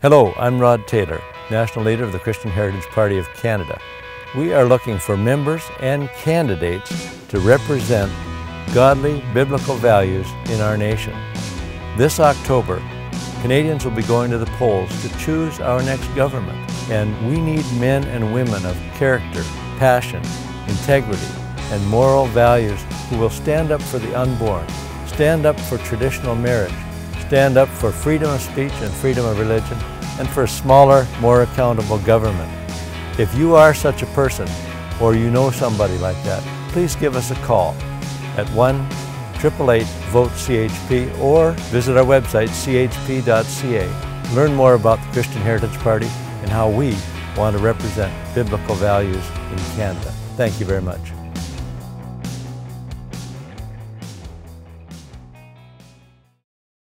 Hello, I'm Rod Taylor, National Leader of the Christian Heritage Party of Canada. We are looking for members and candidates to represent godly, biblical values in our nation. This October, Canadians will be going to the polls to choose our next government, and we need men and women of character, passion, integrity, and moral values who will stand up for the unborn, stand up for traditional marriage, stand up for freedom of speech and freedom of religion, and for a smaller, more accountable government. If you are such a person, or you know somebody like that, please give us a call at 1-888-VOTE-CHP or visit our website, chp.ca. Learn more about the Christian Heritage Party and how we want to represent biblical values in Canada. Thank you very much.